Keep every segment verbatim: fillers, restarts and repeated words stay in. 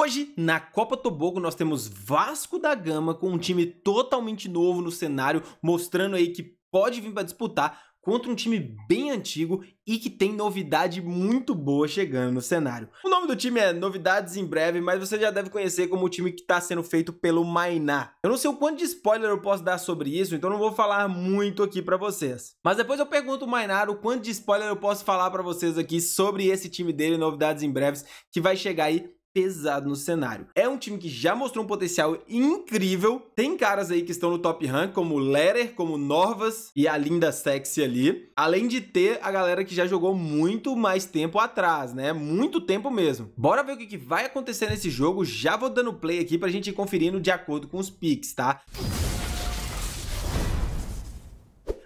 Hoje, na Copa Toboco, nós temos Vasco da Gama com um time totalmente novo no cenário, mostrando aí que pode vir para disputar contra um time bem antigo e que tem novidade muito boa chegando no cenário. O nome do time é Novidades em Breve, mas você já deve conhecer como o time que está sendo feito pelo Mainá. Eu não sei o quanto de spoiler eu posso dar sobre isso, então não vou falar muito aqui para vocês. Mas depois eu pergunto o Mainá o quanto de spoiler eu posso falar para vocês aqui sobre esse time dele, Novidades em Breves, que vai chegar aí pesado no cenário. É um time que já mostrou um potencial incrível, tem caras aí que estão no top rank, como o Leder, como o Norvas e a linda sexy ali, além de ter a galera que já jogou muito mais tempo atrás, né? Muito tempo mesmo. Bora ver o que, que vai acontecer nesse jogo, já vou dando play aqui pra gente ir conferindo de acordo com os picks, tá?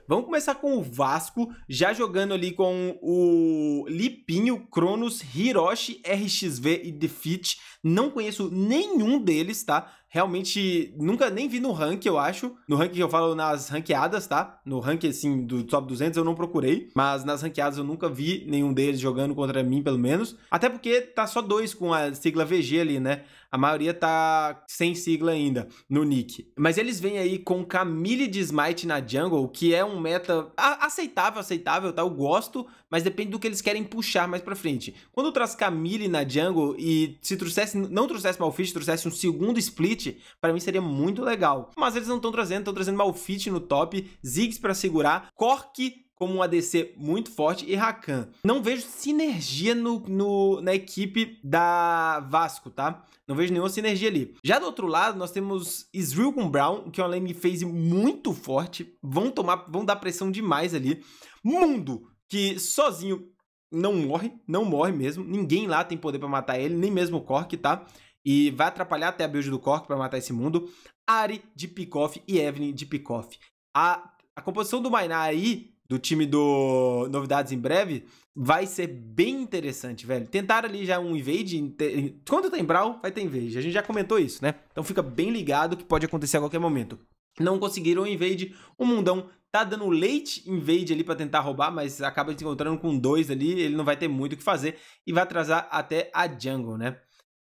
Vamos começar com o Vasco, já jogando ali com o Lipinho, Cronos, Hiroshi, R X V e Defit. Não conheço nenhum deles, tá? Realmente, nunca nem vi no rank, eu acho. No rank que eu falo nas ranqueadas, tá? No rank, assim, do top duzentos eu não procurei. Mas nas ranqueadas eu nunca vi nenhum deles jogando contra mim, pelo menos. Até porque tá só dois com a sigla V G ali, né? A maioria tá sem sigla ainda no nick. Mas eles vêm aí com Camille de Smite na jungle, que é um meta aceitável, aceitável, tá? Eu gosto, mas depende do que eles querem puxar mais pra frente. Quando eu traz Camille na jungle e se trouxesse, não trouxesse Malphite, trouxesse um segundo split, para mim seria muito legal. Mas eles não estão trazendo, estão trazendo Malphite no top, Ziggs para segurar, Corki como um A D C muito forte e Rakan. Não vejo sinergia no, no, na equipe da Vasco, tá? Não vejo nenhuma sinergia ali. Já do outro lado, nós temos Israel com Brown, que é uma lane phase muito forte. Vão tomar, vão dar pressão demais ali. Mundo, que sozinho não morre, não morre mesmo. Ninguém lá tem poder para matar ele, nem mesmo o Corki, tá? E vai atrapalhar até a build do Corki para matar esse Mundo. Ari de Pickoff e Evelyn de Pickoff. A, a composição do Mainá aí, do time do Novidades em Breve, vai ser bem interessante, velho. Tentaram ali já um invade. Quando tem Braum, vai ter invade. A gente já comentou isso, né? Então fica bem ligado que pode acontecer a qualquer momento. Não conseguiram o invade. O Mundão tá dando late invade ali pra tentar roubar, mas acaba se encontrando com dois ali. Ele não vai ter muito o que fazer e vai atrasar até a jungle, né?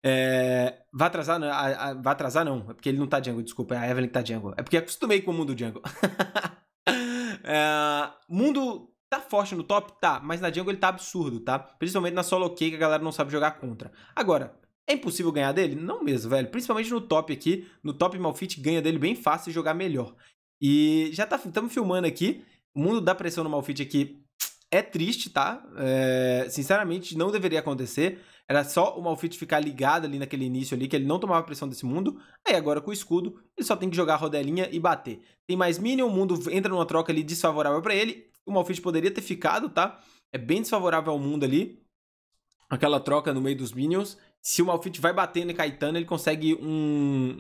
É, vai atrasar, não, a, a, vai atrasar não, é porque ele não tá jungle, desculpa, é a Evelyn que tá jungle. É porque acostumei com o Mundo jungle. é, Mundo tá forte no top? Tá, mas na jungle ele tá absurdo, tá? Principalmente na solo queue que a galera não sabe jogar contra. Agora, é impossível ganhar dele? Não mesmo, velho. Principalmente no top aqui, no top Malphite ganha dele bem fácil e jogar melhor. E já tá, estamos filmando aqui, o Mundo dá pressão no Malphite aqui. É triste, tá? É, sinceramente, não deveria acontecer. Era só o Malphite ficar ligado ali naquele início ali, que ele não tomava pressão desse Mundo. Aí agora com o escudo, ele só tem que jogar a rodelinha e bater. Tem mais minion, o Mundo entra numa troca ali desfavorável pra ele. O Malphite poderia ter ficado, tá? É bem desfavorável ao Mundo ali. Aquela troca no meio dos minions. Se o Malphite vai batendo e caetando, ele consegue um,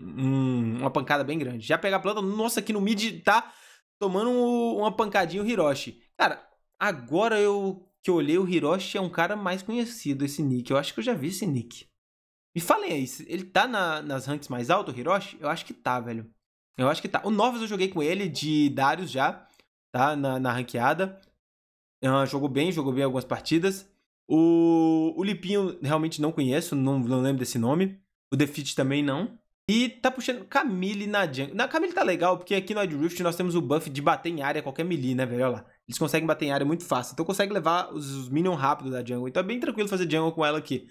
um, uma pancada bem grande. Já pegar a planta, nossa, aqui no mid tá tomando uma pancadinha o Hiroshi. Cara... Agora eu que olhei, o Hiroshi é um cara mais conhecido, esse nick. Eu acho que eu já vi esse nick. Me falem aí, ele tá na, nas ranks mais altas, o Hiroshi? Eu acho que tá, velho. Eu acho que tá. O Norvas eu joguei com ele de Darius já, tá? Na, na ranqueada. Uh, jogou bem, jogou bem algumas partidas. O, o Lipinho realmente não conheço, não, não lembro desse nome. O Defit também não. E tá puxando Camille na jungle. Na Camille tá legal, porque aqui no Ad Rift nós temos o buff de bater em área qualquer melee, né, velho? Olha lá. Eles conseguem bater em área muito fácil. Então consegue levar os minions rápido da jungle. Então é bem tranquilo fazer jungle com ela aqui.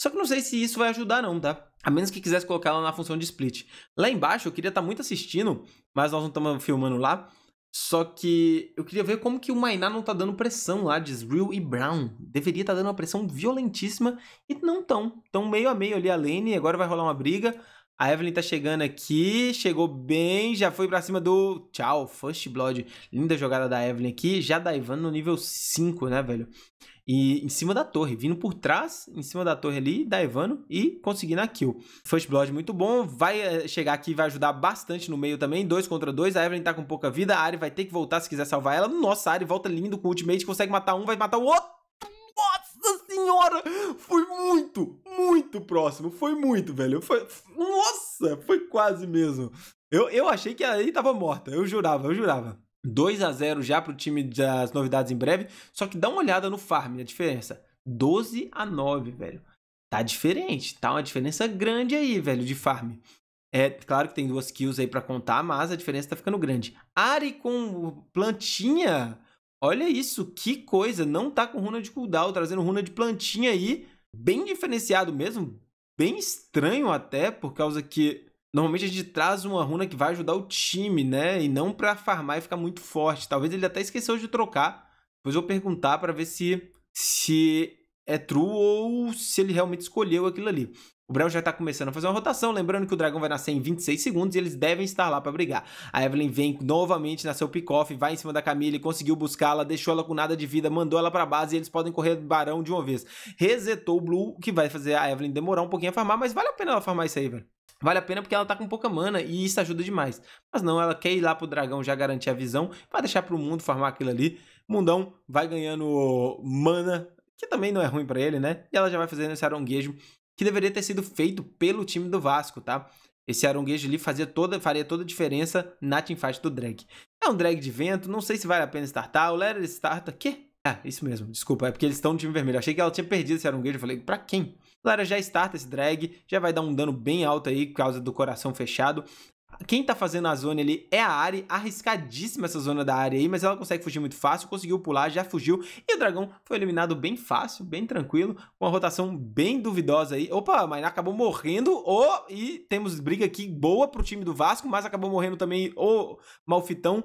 Só que não sei se isso vai ajudar não, tá? A menos que quisesse colocar ela na função de split. Lá embaixo eu queria estar muito assistindo, mas nós não estamos filmando lá. Só que eu queria ver como que o Mainá não tá dando pressão lá de Ezreal e Brown. Deveria estar dando uma pressão violentíssima e não tão. Então meio a meio ali a lane. Agora vai rolar uma briga. A Evelyn tá chegando aqui, chegou bem, já foi pra cima do... Tchau, First Blood. Linda jogada da Evelyn aqui, já daivando no nível cinco, né, velho? E em cima da torre, vindo por trás, em cima da torre ali, daivando e conseguindo a kill. First Blood muito bom, vai chegar aqui, vai ajudar bastante no meio também, dois contra dois. A Evelyn tá com pouca vida, a Ari vai ter que voltar se quiser salvar ela. Nossa, a Ari volta lindo com o ultimate, consegue matar um, vai matar o outro. Nossa senhora, foi muito, muito próximo, foi muito, velho, foi, nossa, foi quase mesmo, eu, eu achei que aí tava morta, eu jurava, eu jurava. dois a zero já pro time das Novidades em Breve, só que dá uma olhada no farm, a diferença, doze a nove, velho, tá diferente, tá uma diferença grande aí, velho, de farm. É claro que tem duas kills aí pra contar, mas a diferença tá ficando grande. Ari com plantinha, olha isso, que coisa, não tá com runa de cooldown, trazendo runa de plantinha aí, bem diferenciado mesmo, bem estranho até, por causa que normalmente a gente traz uma runa que vai ajudar o time, né, e não pra farmar e ficar muito forte. Talvez ele até esqueceu de trocar, depois eu vou perguntar pra ver se, se é true ou se ele realmente escolheu aquilo ali. O Braum já tá começando a fazer uma rotação, lembrando que o dragão vai nascer em vinte e seis segundos e eles devem estar lá pra brigar. A Evelyn vem novamente na seu Pickoff, vai em cima da Camille, conseguiu buscá-la, deixou ela com nada de vida, mandou ela pra base e eles podem correr do Barão de uma vez. Resetou o Blue, que vai fazer a Evelyn demorar um pouquinho a farmar, mas vale a pena ela farmar isso aí, velho. Vale a pena porque ela tá com pouca mana e isso ajuda demais. Mas não, ela quer ir lá pro dragão já garantir a visão, vai deixar pro mundo farmar aquilo ali. Mundão vai ganhando mana, que também não é ruim pra ele, né? E ela já vai fazendo esse aronguejo, que deveria ter sido feito pelo time do Vasco, tá? Esse aronguejo ali fazia toda, faria toda a diferença na teamfight do drag. É um drag de vento, não sei se vale a pena startar. O Leder starta... Quê? Ah, isso mesmo, desculpa, é porque eles estão no time vermelho. Eu achei que ela tinha perdido esse aronguejo, eu falei, pra quem? O Leder já starta esse drag, já vai dar um dano bem alto aí, por causa do coração fechado. Quem tá fazendo a zona ali é a Ari, arriscadíssima essa zona da Ari aí, mas ela consegue fugir muito fácil, conseguiu pular, já fugiu, e o dragão foi eliminado bem fácil, bem tranquilo, uma rotação bem duvidosa aí. Opa, a Mainá acabou morrendo, oh, e temos briga aqui boa pro time do Vasco, mas acabou morrendo também o oh, Malphitão,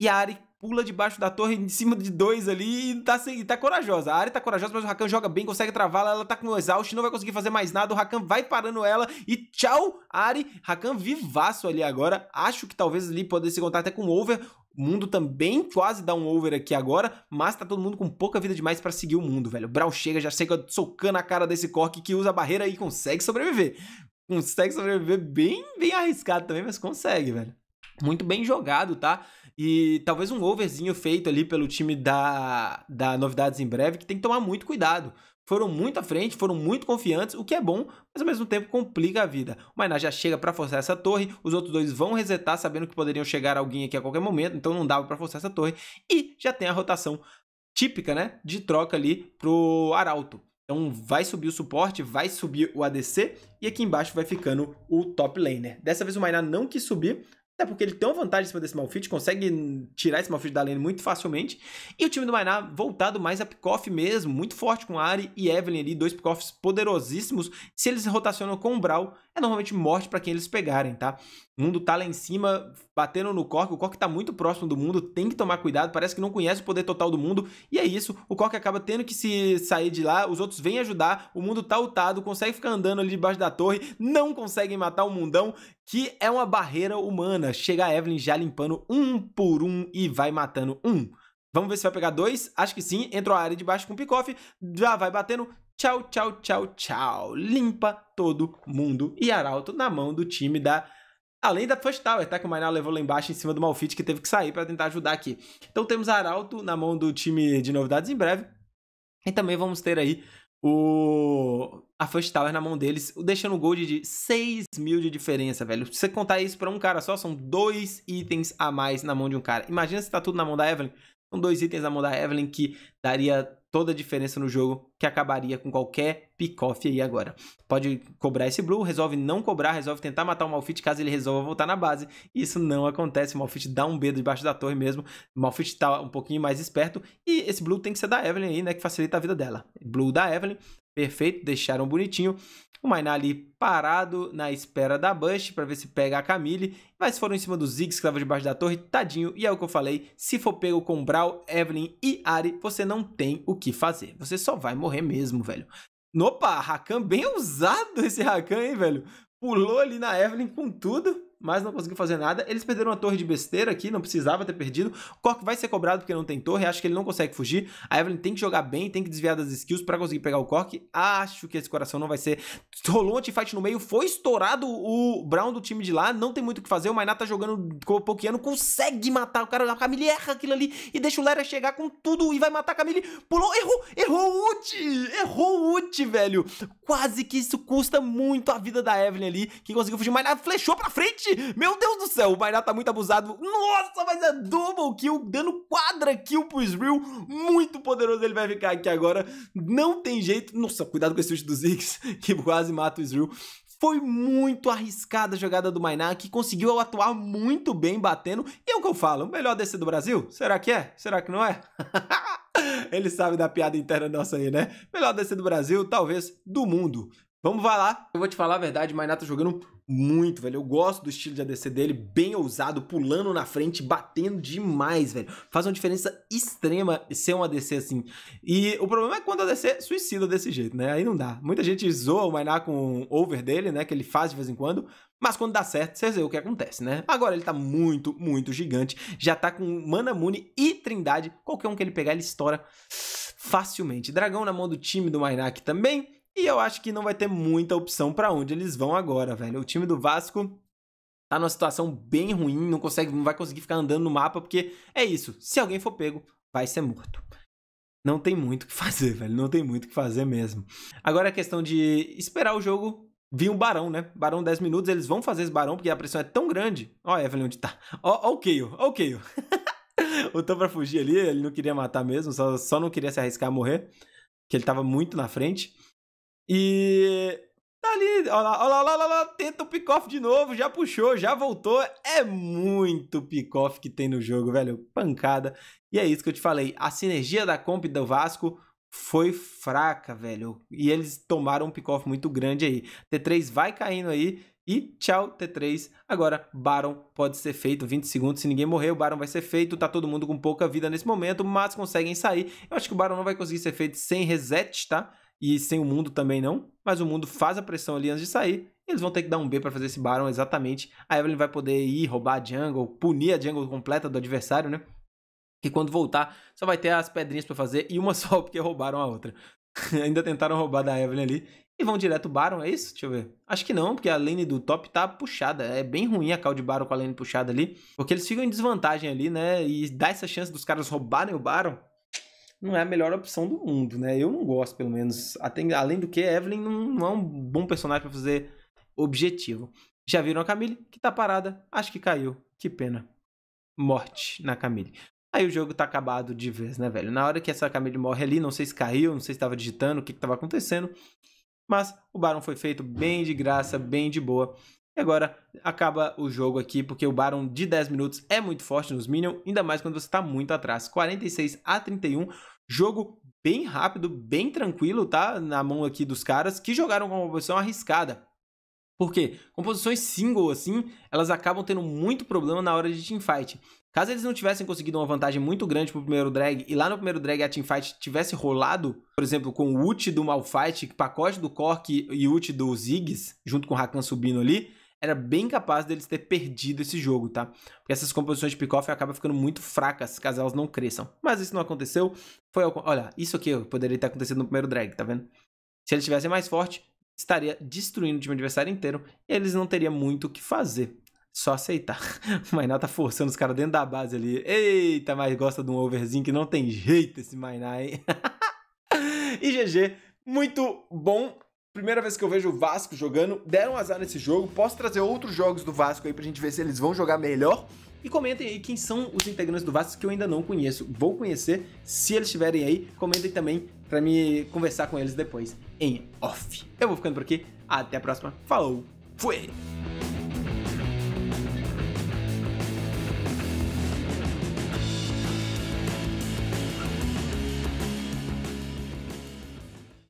e a Ari pula debaixo da torre, em cima de dois ali, e tá, sem, tá corajosa. A Ari tá corajosa, mas o Rakan joga bem, consegue travá-la, ela tá com o exaust, não vai conseguir fazer mais nada, o Rakan vai parando ela, e tchau, Ari. Rakan vivaço ali agora, acho que talvez ali pudesse se contar até com o over. O Mundo também quase dá um over aqui agora, mas tá todo mundo com pouca vida demais pra seguir o Mundo, velho. O Braum chega, já chega socando a cara desse Corki que usa a barreira e consegue sobreviver. Consegue sobreviver bem, bem arriscado também, mas consegue, velho. Muito bem jogado, tá? E talvez um overzinho feito ali pelo time da, da Novidades em Breve, que tem que tomar muito cuidado. Foram muito à frente, foram muito confiantes, o que é bom, mas ao mesmo tempo complica a vida. O Mainá já chega pra forçar essa torre, os outros dois vão resetar, sabendo que poderiam chegar alguém aqui a qualquer momento, então não dava pra forçar essa torre. E já tem a rotação típica, né, de troca ali pro Arauto. Então vai subir o suporte, vai subir o A D C, e aqui embaixo vai ficando o top laner. Dessa vez o Mainá não quis subir, até porque ele tem uma vantagem em cima desse Malphite, consegue tirar esse Malphite da lane muito facilmente. E o time do Mainá voltado mais a Pickoff mesmo, muito forte com Ari e Evelyn ali, dois Pickoffs poderosíssimos. Se eles rotacionam com o Braum, é normalmente morte pra quem eles pegarem, tá? O Mundo tá lá em cima, batendo no Corki, o Corki tá muito próximo do Mundo, tem que tomar cuidado, parece que não conhece o poder total do Mundo, e é isso, o Corki acaba tendo que se sair de lá, os outros vêm ajudar, o Mundo tá ultado, consegue ficar andando ali debaixo da torre, não conseguem matar o Mundão, que é uma barreira humana. Chega a Evelyn já limpando um por um e vai matando um. Vamos ver se vai pegar dois, acho que sim, entrou a área de baixo com o Pickoff, já vai batendo, tchau, tchau, tchau, tchau, limpa todo mundo, e Arauto na mão do time da... Além da First Tower, tá? Que o Mainá levou lá embaixo em cima do Malphite, que teve que sair pra tentar ajudar aqui. Então temos Arauto na mão do time de Novidades em Breve. E também vamos ter aí o... a First Tower na mão deles, deixando o gold de seis mil de diferença, velho. Se você contar isso pra um cara só, são dois itens a mais na mão de um cara. Imagina se tá tudo na mão da Evelyn. São dois itens na mão da Evelyn que daria toda a diferença no jogo, que acabaria com qualquer pick-off aí agora. Pode cobrar esse Blue, resolve não cobrar, resolve tentar matar o Malphite caso ele resolva voltar na base. Isso não acontece, o Malphite dá um B debaixo da torre mesmo, o Malphite tá um pouquinho mais esperto, e esse Blue tem que ser da Evelyn aí, né, que facilita a vida dela. Blue da Evelyn, perfeito, deixaram bonitinho. O Mainá ali parado na espera da Bush pra ver se pega a Camille, mas foram em cima do Ziggs que tava debaixo da torre, tadinho, e é o que eu falei, se for pego com Braum, Evelyn e Ari, você não tem o que fazer, você só vai morrer mesmo, velho. Opa, Rakan bem usado esse Rakan, hein, velho? Pulou ali na Evelyn com tudo, mas não conseguiu fazer nada. Eles perderam uma torre de besteira aqui, não precisava ter perdido. O Corki vai ser cobrado porque não tem torre, acho que ele não consegue fugir. A Evelyn tem que jogar bem, tem que desviar das skills pra conseguir pegar o Corki. Acho que esse coração não vai ser... Rolou um teamfight no meio, foi estourado o Braum do time de lá, não tem muito o que fazer. O Mainá tá jogando, pokeando, consegue matar o cara. A Camille erra aquilo ali e deixa o Lera chegar com tudo e vai matar a Camille. Pulou, errou, errou o ult, errou o ult, velho. Quase que isso custa muito a vida da Evelyn ali, que conseguiu fugir. O Mainá flechou pra frente. Gente, meu Deus do céu, o Mainá tá muito abusado. Nossa, mas é double kill, dando quadra kill pro Israel. Muito poderoso ele vai ficar aqui agora. Não tem jeito. Nossa, cuidado com esse ult do Ziggs, que quase mata o Israel. Foi muito arriscada a jogada do Mainá, que conseguiu atuar muito bem batendo. E é o que eu falo, o melhor D C do Brasil? Será que é? Será que não é? Ele sabe da piada interna nossa aí, né? Melhor D C do Brasil, talvez do mundo. Vamos vai lá. Eu vou te falar a verdade, o Mainá tá jogando muito, velho. Eu gosto do estilo de A D C dele, bem ousado, pulando na frente, batendo demais, velho. Faz uma diferença extrema ser um A D C assim. E o problema é quando o A D C suicida desse jeito, né? Aí não dá. Muita gente zoa o Mainá com o over dele, né? Que ele faz de vez em quando. Mas quando dá certo, vocês veem o que acontece, né? Agora ele tá muito, muito gigante. Já tá com Mana, Mune e Trindade. Qualquer um que ele pegar, ele estoura facilmente. Dragão na mão do time do Mainá aqui também. E eu acho que não vai ter muita opção pra onde eles vão agora, velho. O time do Vasco tá numa situação bem ruim, não consegue, não vai conseguir ficar andando no mapa, porque é isso. Se alguém for pego, vai ser morto. Não tem muito o que fazer, velho. Não tem muito o que fazer mesmo. Agora é questão de esperar o jogo vir um Barão, né? Barão dez minutos, eles vão fazer esse Barão, porque a pressão é tão grande. Ó, Evelyn, onde tá? Ó, ó o Kayle, ó o Kayle. Lutou pra fugir ali, ele não queria matar mesmo, só, só não queria se arriscar a morrer, que ele tava muito na frente. E tá ali, olha lá, olha lá, olha lá, tenta o Pickoff de novo, já puxou, já voltou. É muito Pickoff que tem no jogo, velho, pancada. E é isso que eu te falei, a sinergia da comp do Vasco foi fraca, velho. E eles tomaram um Pickoff muito grande aí. T três vai caindo aí e tchau T três. Agora Baron pode ser feito, vinte segundos, se ninguém morrer o Baron vai ser feito. Tá todo mundo com pouca vida nesse momento, mas conseguem sair. Eu acho que o Baron não vai conseguir ser feito sem reset, tá? E sem o Mundo também não, mas o Mundo faz a pressão ali antes de sair. Eles vão ter que dar um B pra fazer esse Baron, exatamente. A Evelyn vai poder ir roubar a jungle, punir a jungle completa do adversário, né? Que quando voltar, só vai ter as pedrinhas pra fazer e uma só, porque roubaram a outra. Ainda tentaram roubar da Evelyn ali. E vão direto Baron, é isso? Deixa eu ver. Acho que não, porque a lane do top tá puxada. É bem ruim a call de Baron com a lane puxada ali, porque eles ficam em desvantagem ali, né? E dá essa chance dos caras roubarem o Baron. Não é a melhor opção do mundo, né? Eu não gosto, pelo menos. Até, além do que, Evelyn não, não é um bom personagem para fazer objetivo. Já viram a Camille, que tá parada. Acho que caiu. Que pena. Morte na Camille. Aí o jogo tá acabado de vez, né, velho? Na hora que essa Camille morre ali, não sei se caiu, não sei se tava digitando, o que que tava acontecendo. Mas o Baron foi feito bem de graça, bem de boa. E agora acaba o jogo aqui, porque o Baron de dez minutos é muito forte nos Minions, ainda mais quando você tá muito atrás. quarenta e seis a trinta e um, jogo bem rápido, bem tranquilo, tá? Na mão aqui dos caras, que jogaram com uma composição arriscada. Por quê? Composições single, assim, elas acabam tendo muito problema na hora de teamfight. Caso eles não tivessem conseguido uma vantagem muito grande pro primeiro drag, e lá no primeiro drag a teamfight tivesse rolado, por exemplo, com o ult do Malphite, pacote do Corki e ult do Ziggs, junto com o Rakan subindo ali, era bem capaz deles ter perdido esse jogo, tá? Porque essas composições de Pickoff acabam ficando muito fracas, caso elas não cresçam. Mas isso não aconteceu. Foi ao... Olha, isso aqui poderia ter acontecido no primeiro drag, tá vendo? Se eles tivessem mais forte, estaria destruindo o time adversário inteiro. E eles não teriam muito o que fazer. Só aceitar. O Mainá tá forçando os caras dentro da base ali. Eita, mas gosta de um overzinho que não tem jeito esse Mainá, hein? E G G, muito bom. Primeira vez que eu vejo o Vasco jogando, deram azar nesse jogo, posso trazer outros jogos do Vasco aí pra gente ver se eles vão jogar melhor. E comentem aí quem são os integrantes do Vasco que eu ainda não conheço, vou conhecer, se eles estiverem aí, comentem também pra me conversar com eles depois em off. Eu vou ficando por aqui, até a próxima, falou, fui!